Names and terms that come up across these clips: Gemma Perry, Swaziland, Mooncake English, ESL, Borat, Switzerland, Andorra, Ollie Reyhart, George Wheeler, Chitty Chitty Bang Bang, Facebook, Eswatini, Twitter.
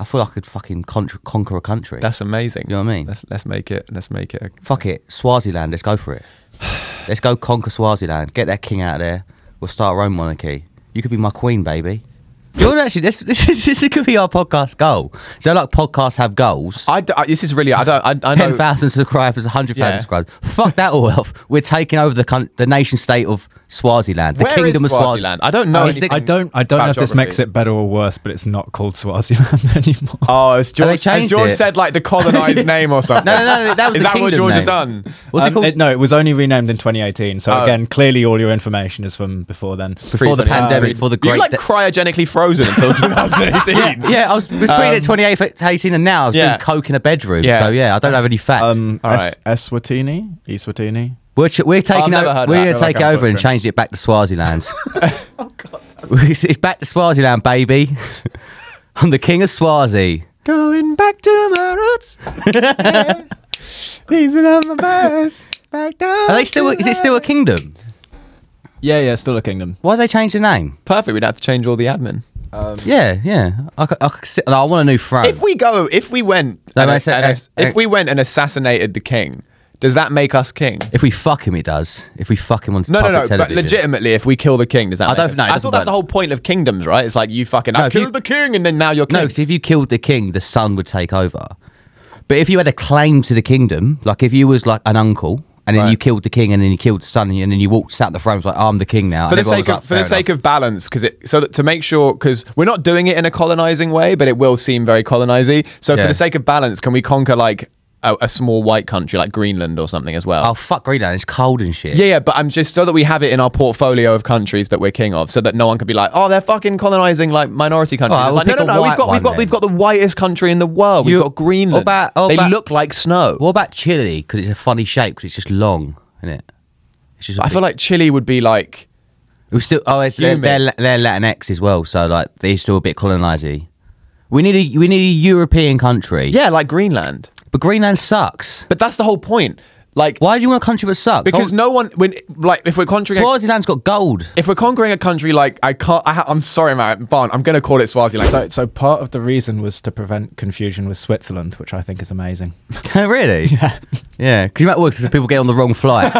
I feel like I could fucking conquer a country. That's amazing. You know what I mean? Let's make it. Fuck it, Swaziland. Let's go for it. Let's go conquer Swaziland. Get that king out of there. We'll start our own monarchy. You could be my queen, baby. You're actually this could be our podcast goal. So like podcasts have goals. This is really I 10,000 subscribers, 100,000 subscribers. Fuck that all else. We're taking over the nation state of Swaziland. The kingdom of Swaziland. I don't know. I don't know if this makes it better or worse, but it's not called Swaziland anymore. Oh, it's George. Has George said like the colonized name or something? No, that was is the that what George name. Has done? What's it called? No, it was only renamed in 2018. So again, clearly all your information is from before then, before the pandemic, before the great. You like cryogenically frozen until 2018. Yeah, I was between 2018 and now. I was doing coke in a bedroom. Yeah. So yeah, I don't have any facts. All right, Eswatini. We're taking over and changing it back to Swaziland. Oh God, it's back to Swaziland, baby. I'm the king of Swazi. Going back to my roots. Yeah. These are my birth. Back down. Are they still? Is it still a kingdom? Yeah, still a kingdom. Why did they change the name? Perfect. We'd have to change all the admin. I want a new throne. If we went and assassinated the king. Does that make us king? If we fuck him, it does. If we fuck him on public television. But legitimately, if we kill the king, does that? I don't know. I thought that's the whole point of kingdoms, right? It's like you fucking I killed the king, and then now you're king. No, because if you killed the king, the son would take over. But if you had a claim to the kingdom, like if you was like an uncle, and then you killed the king, and then you killed the son, and then you walked sat the throne, was like I'm the king now. For the sake of balance, because to make sure, because we're not doing it in a colonizing way, but it will seem very colonizing. So for the sake of balance, can we conquer like? A small white country like Greenland or something as well. Oh fuck Greenland, it's cold and shit. Yeah, but I'm just so that we have it in our portfolio of countries that we're king of, so that no one could be like, oh, they're fucking colonizing like minority countries. Oh, like, no, we've got the whitest country in the world. We've got Greenland. They look like snow. What about Chile? Because it's a funny shape. Because it's just long, isn't it? It's just I feel like Chile would be like. It was still they're Latinx as well, so like they're still a bit colonizing. We need a European country. Yeah, like Greenland. But Greenland sucks. But that's the whole point. Like, why do you want a country that sucks? Because if we're conquering, Swaziland's got gold. If we're conquering a country like I'm sorry, man, I'm going to call it Swaziland. So part of the reason was to prevent confusion with Switzerland, which I think is amazing. Really? Yeah. Because you might work because people get on the wrong flight,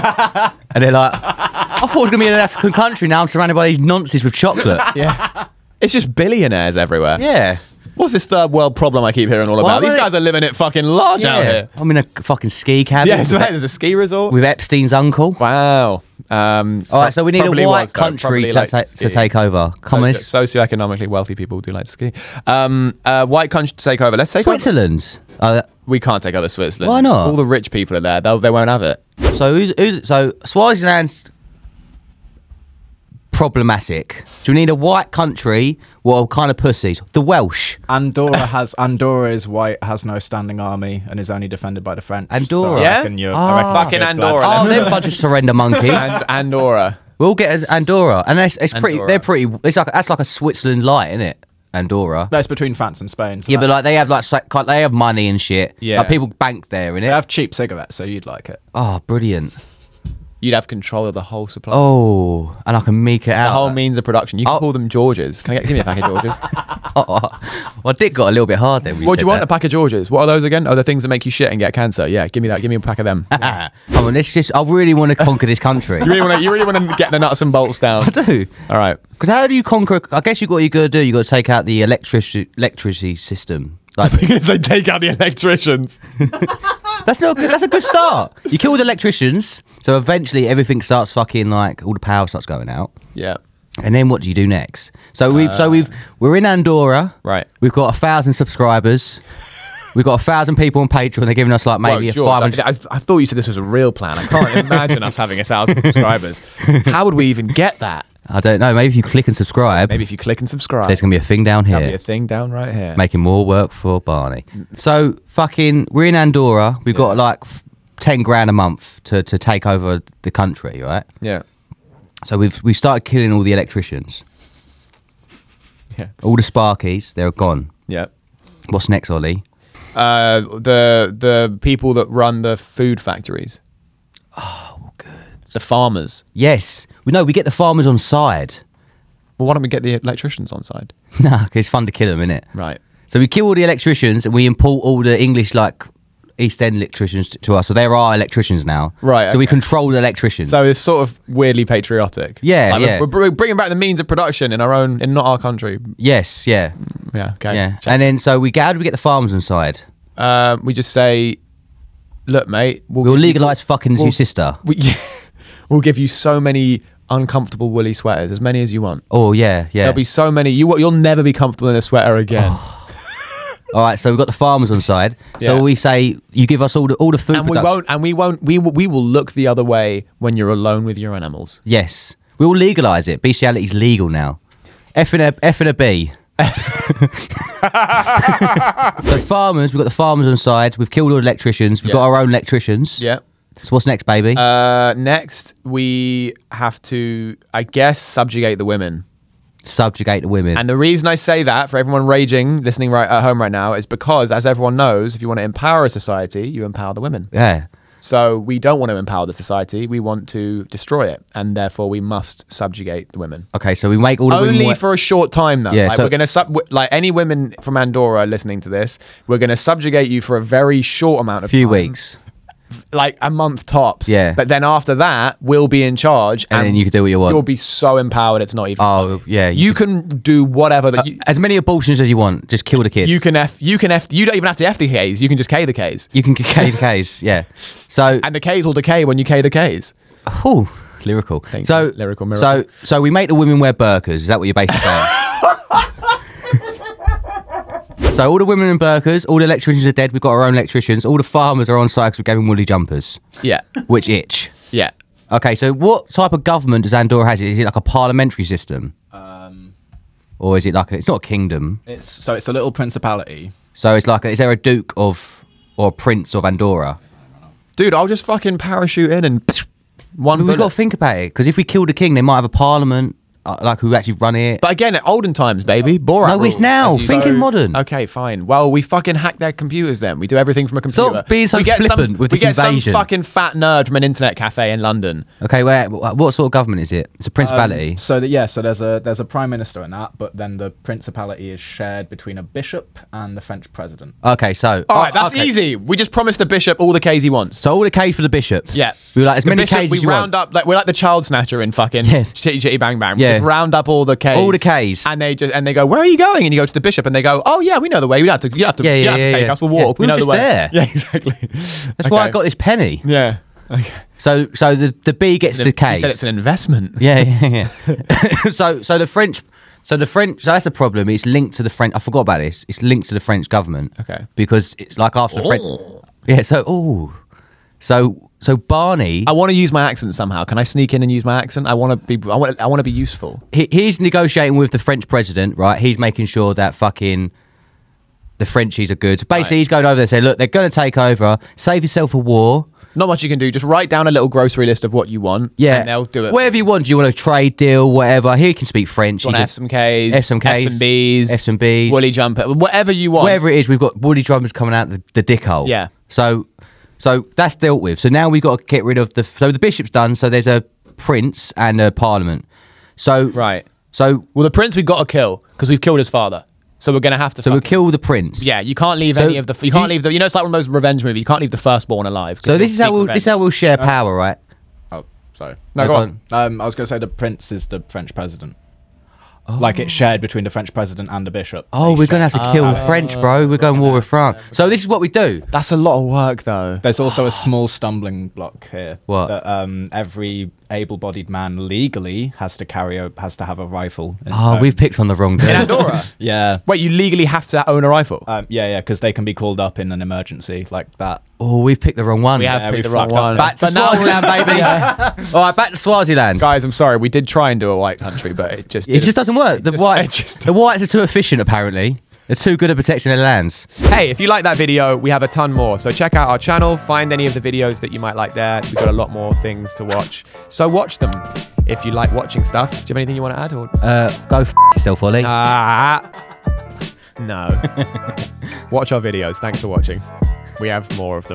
and they're like, I thought it was going to be an African country. Now I'm surrounded by these nonsense with chocolate. Yeah. It's just billionaires everywhere. Yeah. What's this third world problem I keep hearing all about? These guys are living it fucking large out here. I'm in a fucking ski cabin. Yeah, there's a ski resort. With Epstein's uncle. Wow. All right, so we need a white country to take over. Communist. Socioeconomically wealthy people do like to ski. White country to take over. Let's take Switzerland. We can't take over Switzerland. Why not? All the rich people are there. They won't have it. So, so Swaziland's problematic. So we need a white country. Well, kind of pussies. The Welsh. Andorra is white, has no standing army, and is only defended by the French. Andorra, so yeah, fucking Andorra. Oh, they're a bunch of surrender monkeys. Andorra. We'll get Andorra, and they're pretty. It's like that's like a Switzerland light, isn't it? Andorra. That's between France and Spain. So yeah, but like they have like money and shit. Yeah, like, people bank there, innit? They have cheap cigarettes, so you'd like it. Oh, brilliant. You'd have control of the whole supply. Oh, and I can make it out. The whole means of production. You can call them Georges. Can I give me a pack of Georges? My dick got a little bit hard then. What do you want? A pack of Georges? What are those again? Oh, the things that make you shit and get cancer. Yeah, give me that. Give me a pack of them. Yeah. Come on, I really want to conquer this country. You really want to get the nuts and bolts down. I do. All right. Because how do you conquer? I guess you got to take out the electricity system. Like, because they take out the electricians. That's a good start. You kill the electricians, so eventually everything starts fucking like all the power starts going out. Yeah. And then what do you do next? So we're in Andorra. Right. We've got 1,000 subscribers. We've got 1,000 people on Patreon. They're giving us like maybe 500. I thought you said this was a real plan. I can't imagine us having 1,000 subscribers. How would we even get that? I don't know. Maybe if you click and subscribe. Maybe if you click and subscribe. There's going to be a thing down here. There'll be a thing down right here. Making more work for Barney. So fucking, we're in Andorra. We've got like 10 grand a month to take over the country, right? Yeah. So we started killing all the electricians. Yeah. All the sparkies, they're gone. Yeah. What's next, Ollie? The people that run the food factories. Oh, good. The farmers. Yes. We get the farmers on side. Well, why don't we get the electricians on side? Nah, because it's fun to kill them, isn't it? Right. So we kill all the electricians and we import all the English, like, East End electricians to us. So there are electricians now. Right. So we control the electricians. So it's sort of weirdly patriotic. Yeah, like, yeah. We're bringing back the means of production in our own, in not our country. Yes, yeah. Yeah, okay. Yeah. And then, so we get, how do we get the farms inside? We just say, look, mate. We'll legalise fucking your sister. We'll give you so many uncomfortable woolly sweaters, as many as you want. Oh, yeah, yeah. There'll be so many. You'll never be comfortable in a sweater again. Oh. All right, so we've got the farmers on side. So yeah. We say, you give us all the food, and we will look the other way when you're alone with your animals. Yes, we will legalise it. Bestiality's legal now. F and a B. The farmers, we've got the farmers on side. We've killed all the electricians. We've got our own electricians. Yeah. So what's next, baby? Next we have to, I guess, subjugate the women. Subjugate the women. And the reason I say that, for everyone raging, listening right at home right now, is because, as everyone knows, if you want to empower a society, you empower the women. Yeah. So we don't want to empower the society, we want to destroy it, and therefore we must subjugate the women. Okay, so we make all the women only for a short time though. Yeah, like, so we're going to, like, any women from Andorra listening to this, we're going to subjugate you for a very short amount of time. Few weeks. Like a month tops. Yeah. But then after that, we'll be in charge. And then you can do what you want. You'll be so empowered, it's not even. Oh, yeah. You can do whatever. As many abortions as you want. Just kill the kids. You don't even have to F the Ks. You can just K the Ks. You can K the Ks, yeah. So. And the Ks will decay when you K the Ks. Oh, lyrical. Thank you. Lyrical miracle. So we make the women wear burqas. Is that what you're basically saying? So all the women in burqas, all the electricians are dead, we've got our own electricians, all the farmers are on site because we gave them woolly jumpers. Yeah. Which itch. Yeah. Okay, so what type of government does Andorra have? Is it like a parliamentary system? Or is it like, it's not a kingdom. So it's a little principality. So it's like, is there a duke of, or a prince of Andorra? Dude, I'll just fucking parachute in and one. We've got to think about it, because if we kill the king, they might have a parliament. Like who actually run it. But again, olden times, baby. Borat. No, it's now. Thinking modern. Okay, fine. Well, we fucking hack their computers then. We do everything from a computer. Stop being so flippant with this invasion. We get some fucking fat nerd from an internet cafe in London. Okay, what sort of government is it? It's a principality. So there's a prime minister in that, but then the principality is shared between a bishop and the French president. Okay, so. Alright, that's easy. We just promised the bishop all the Ks he wants. So all the Ks for the bishop. Yeah. We were like, as many Ks as you want. We round up, like, we're like the child snatcher in fucking Chitty Chitty Bang Bang. Yeah. Just round up all the Ks. All the Ks. And they just go, where are you going? And you go to the bishop and they go, oh yeah, we know the way. We don't have to take us, we'll walk. We know the way. There. Yeah, exactly. That's why I got this penny. Yeah. Okay. So the B gets the K. He said it's an investment. Yeah. So that's the problem. It's linked to the French. I forgot about this. It's linked to the French government. Okay. Because it's like after the French. Yeah, So Barney, I want to use my accent somehow. Can I sneak in and use my accent? I want to be useful. He's negotiating with the French president, right? He's making sure that fucking the Frenchies are good. Basically, he's going over there and saying, look, they're going to take over. Save yourself a war. Not much you can do. Just write down a little grocery list of what you want. Yeah. And they'll do it. Whatever you want. Do you want a trade deal? Whatever. He can speak French. You want F some Ks. F some Bs. Woolly jumper. Whatever you want. Whatever it is, we've got woolly jumpers coming out the dick hole. Yeah. So that's dealt with. So now we've got to get rid of the... So the bishop's done, so there's a prince and a parliament. Well, the prince we've got to kill, because we've killed his father. So we're going to have to... So we'll kill the prince. Yeah, you can't leave any of the... You can't leave the... You know, it's like one of those revenge movies. You can't leave the firstborn alive. So this is how we'll share power, right? Oh, sorry. No, go on. I was going to say the prince is the French president. Oh. Like it's shared between the French president and the bishop. Oh, we're going to have to kill the French, bro. We're going war with France. So this is what we do. That's a lot of work, though. There's also a small stumbling block here. What? That every able-bodied man legally has to have a rifle. We've picked on the wrong day. In Andorra? Yeah. Wait, you legally have to own a rifle? Yeah, because they can be called up in an emergency like that. Oh, we've picked the wrong one. We have picked the wrong one. Back to Swaziland, baby. Yeah. All right, back to Swaziland. Guys, I'm sorry. We did try and do a white country, but it just doesn't work. The whites are too efficient, apparently. They're too good at protecting their lands. Hey, if you like that video, we have a ton more. So check out our channel. Find any of the videos that you might like there. We've got a lot more things to watch. So watch them if you like watching stuff. Do you have anything you want to add? Or go f*** yourself, Ollie. No. Watch our videos. Thanks for watching. We have more of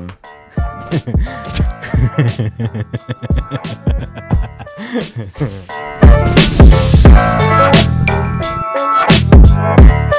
them.